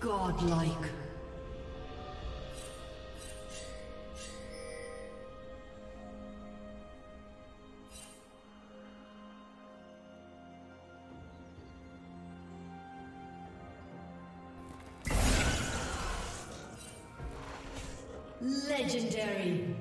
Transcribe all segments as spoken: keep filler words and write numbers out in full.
Godlike. Legendary.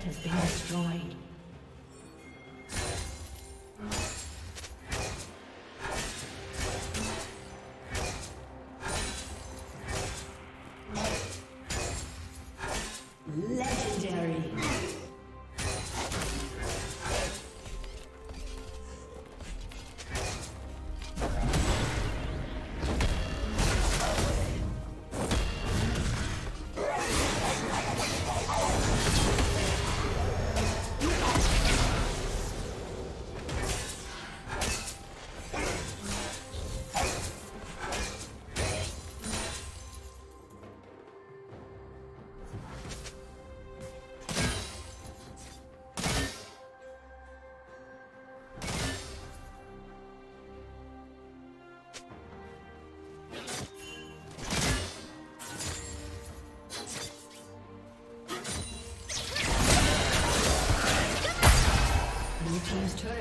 turret has been destroyed.